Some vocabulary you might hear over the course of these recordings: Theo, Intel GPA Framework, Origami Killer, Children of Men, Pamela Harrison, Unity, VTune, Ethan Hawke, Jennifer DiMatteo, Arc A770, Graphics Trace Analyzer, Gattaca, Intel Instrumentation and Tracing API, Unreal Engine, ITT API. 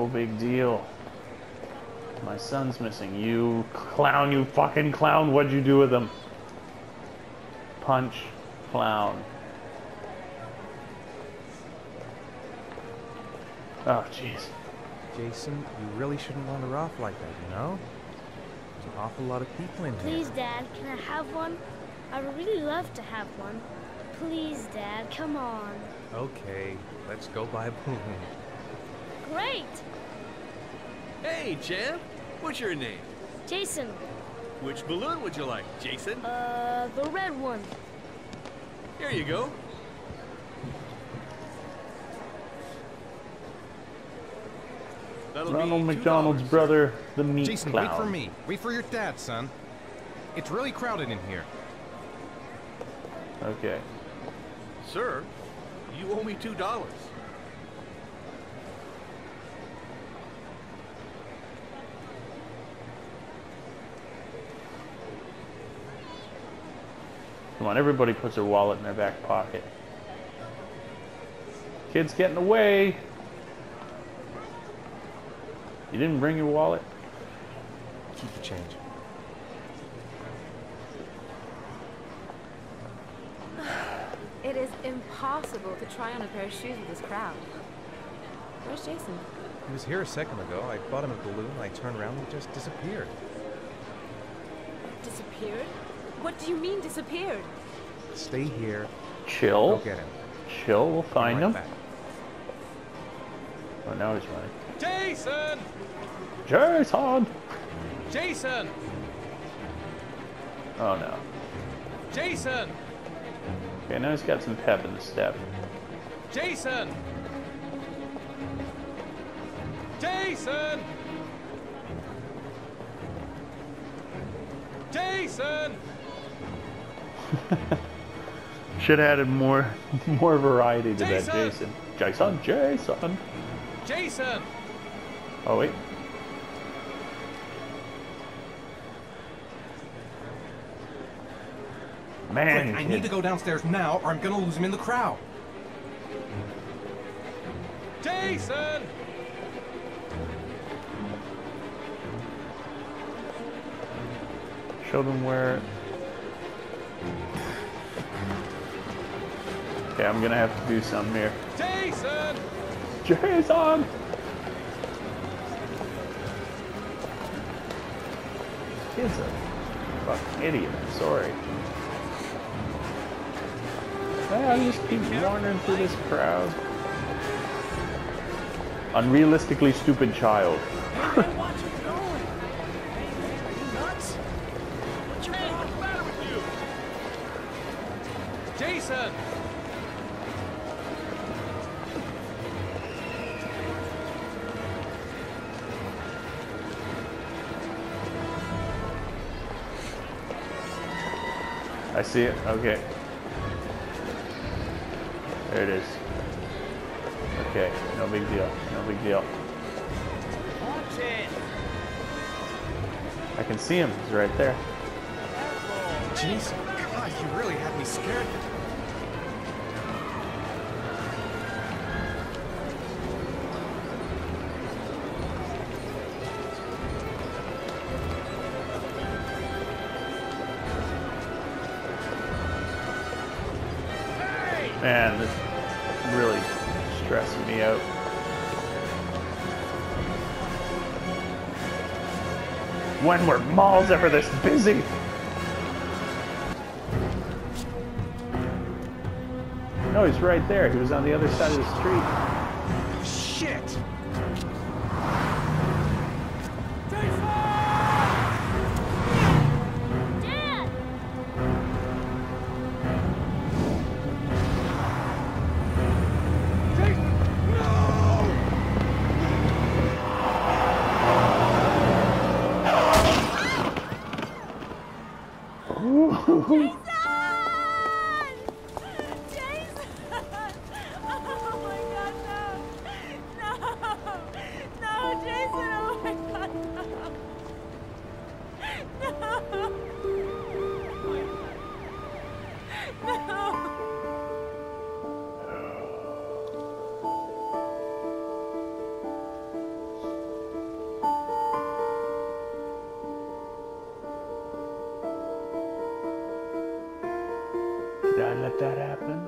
No big deal. My son's missing. You clown, you fucking clown. What'd you do with him? Punch clown. Oh, jeez. Jason, you really shouldn't wander off like that, you know? There's an awful lot of people in here. Please, Dad, can I have one? I would really love to have one. Please, Dad, come on. Okay, let's go buy a balloon. Great! Hey, champ! What's your name? Jason. Which balloon would you like, Jason? The red one. Here you go. That'll Ronald McDonald's brother, the meat Jason, clown. Wait for me. Wait for your dad, son. It's really crowded in here. Okay. Sir, you owe me $2. Come on, everybody puts their wallet in their back pocket. Kid's getting away. You didn't bring your wallet? Keep the change. It is impossible to try on a pair of shoes with this crowd. Where's Jason? He was here a second ago. I bought him a balloon. I turned around and he just disappeared. Disappeared? What do you mean disappeared? Stay here. Chill. Go get him. Chill. We'll find him. Back. Oh, now he's running. Jason! Jason! Jason! Oh no. Jason! Okay, now he's got some pep in the step. Jason! Jason! Jason! Should have added more variety to Jason! That Jason. Jason! Jason! Jason! Oh, wait. Man, I need to go downstairs now or I'm gonna lose him in the crowd. Jason! Show them where... Okay, I'm gonna have to do something here. Jason! Jason! Kid's a fucking idiot, I'm sorry. Well, I just keep wandering through this crowd. Unrealistically stupid child. Jason! I see it. Okay. There it is. Okay. No big deal. No big deal. Watch it. I can see him. He's right there. Jeez. God, you really had me scared. Man, this is really stressing me out. When were malls ever this busy? No, he's right there. He was on the other side of the street. Shit! Jason! Jason! Oh my God, no! No! No, Jason! Oh my God, no! No! No! Did I let that happen?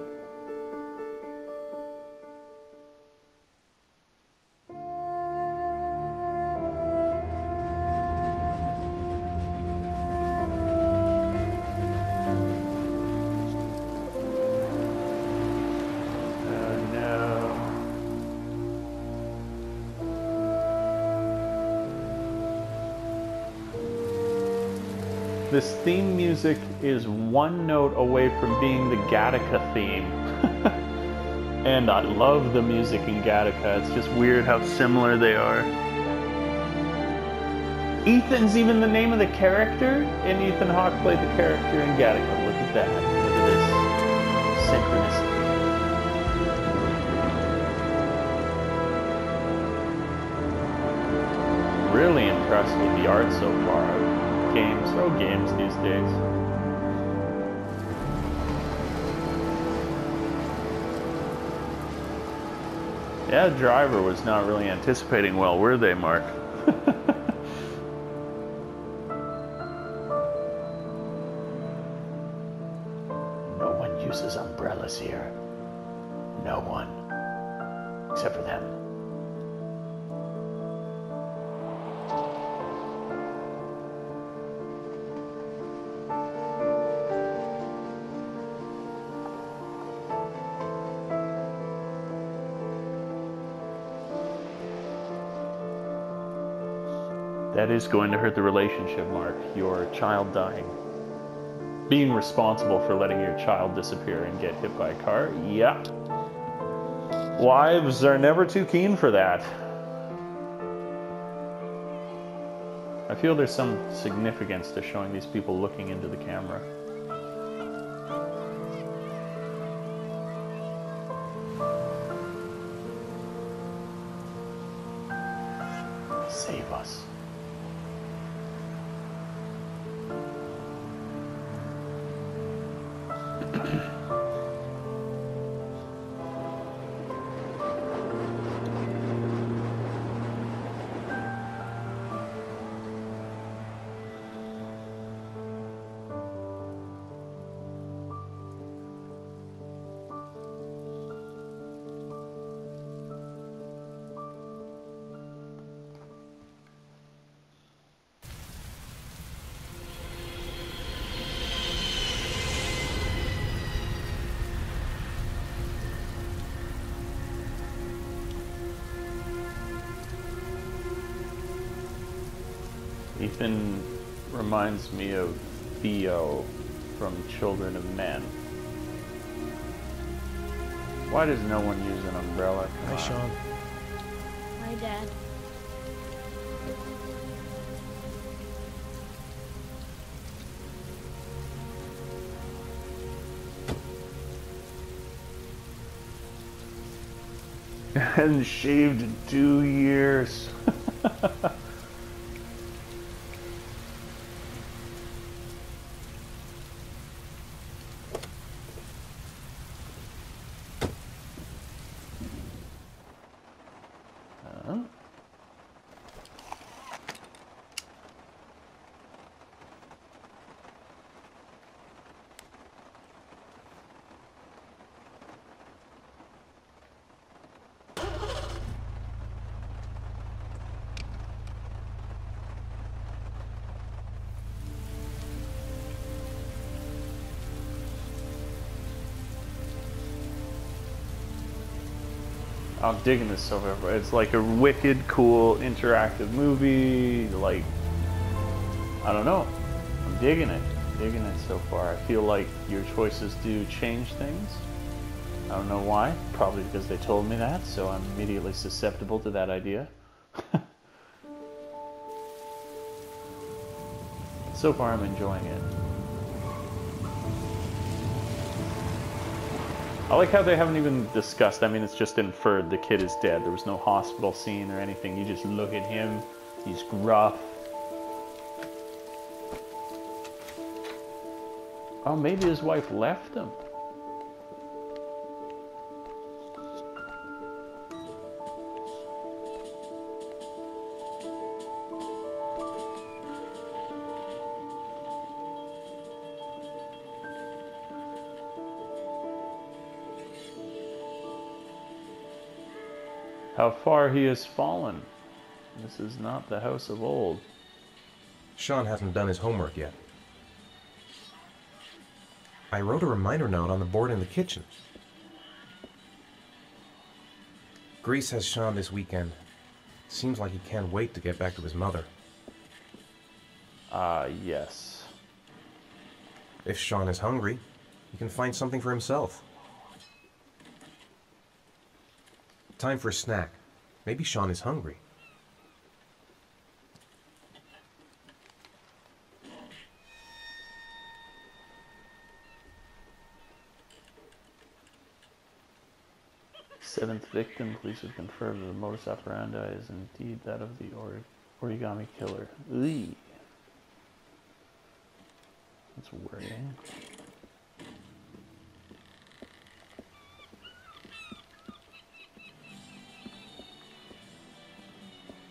This theme music is one note away from being the Gattaca theme. And I love the music in Gattaca. It's just weird how similar they are. Ethan's even the name of the character, and Ethan Hawke played the character in Gattaca. Look at that. Look at this synchronicity. Really impressed with the art so far. Games, oh games these days. Yeah, the driver was not really anticipating well, were they, Mark? No one uses umbrellas here. No one. Except for them. That is going to hurt the relationship, Mark. Your child dying. Being responsible for letting your child disappear and get hit by a car. Yeah. Wives are never too keen for that. I feel there's some significance to showing these people looking into the camera. Save us. Ethan reminds me of Theo from Children of Men. Why does no one use an umbrella? Hi, Sean. Hi, Dad. I hadn't shaved in 2 years. I'm digging this so far. It's like a wicked, cool, interactive movie. Like, I don't know. I'm digging it. Digging it so far. I feel like your choices do change things. I don't know why. Probably because they told me that, so I'm immediately susceptible to that idea. So far, I'm enjoying it. I like how they haven't even discussed, I mean, it's just inferred the kid is dead. There was no hospital scene or anything. You just look at him, he's gruff. Oh, maybe his wife left him. How far he has fallen. This is not the house of old. Sean hasn't done his homework yet. I wrote a reminder note on the board in the kitchen. Greece has Sean this weekend. Seems like he can't wait to get back to his mother. Ah, yes. If Sean is hungry, he can find something for himself. Time for a snack. Maybe Sean is hungry. Seventh victim, police have confirmed that the modus operandi is indeed that of the Origami Killer. Eee. That's worrying.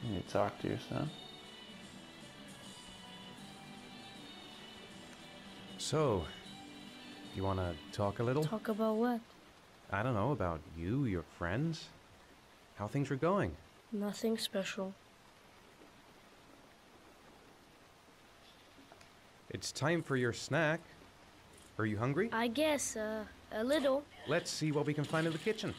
You need to talk to your son. So, you want to talk a little? Talk about what? I don't know, about you, your friends, how things are going. Nothing special. It's time for your snack. Are you hungry? I guess, a little. Let's see what we can find in the kitchen.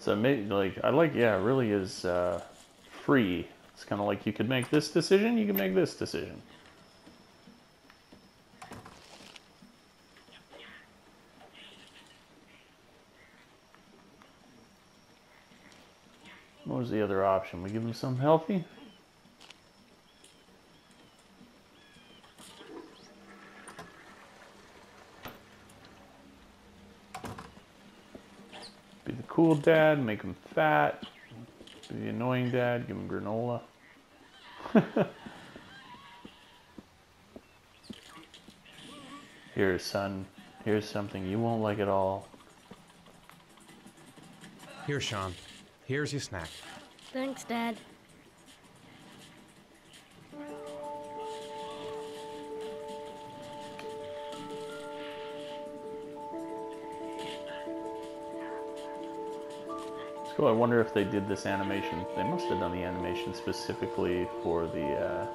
So maybe, like, I like, yeah, it really is, free. It's kind of like you could make this decision, you can make this decision. What was the other option? We give him something healthy? Be the cool dad, make him fat. The annoying dad, give him granola. Here, son. Here's something you won't like at all. Here, Sean. Here's your snack. Thanks, Dad. So I wonder if they did this animation. They must have done the animation specifically for the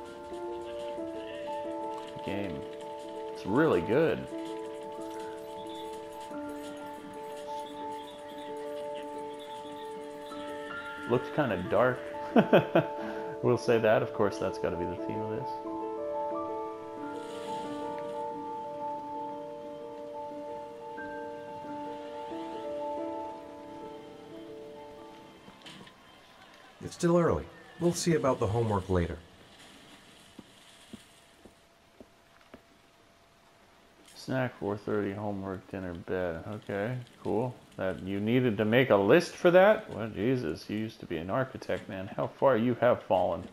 game. It's really good. Looks kind of dark. We'll say that. Of course, that's got to be the theme of this. It's still early. We'll see about the homework later. Snack, 4:30, homework, dinner, bed. Okay, cool. That you needed to make a list for that? Well, Jesus, you used to be an architect, man. How far you have fallen.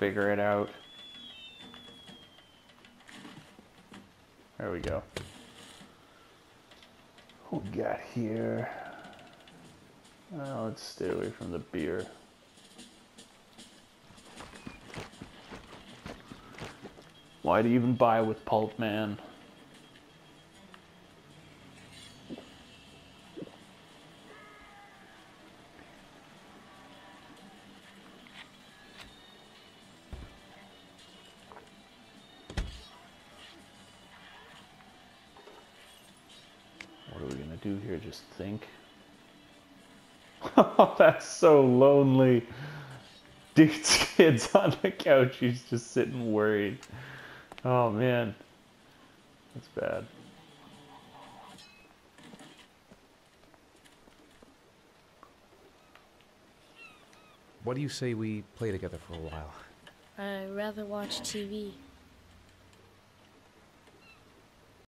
Figure it out. There we go. What we got here? Well, let's stay away from the beer. Why do you even buy with Pulp, man? Just think. Oh, that's so lonely. Dude's kid's on the couch. He's just sitting worried. Oh, man. That's bad. What do you say we play together for a while? I'd rather watch TV.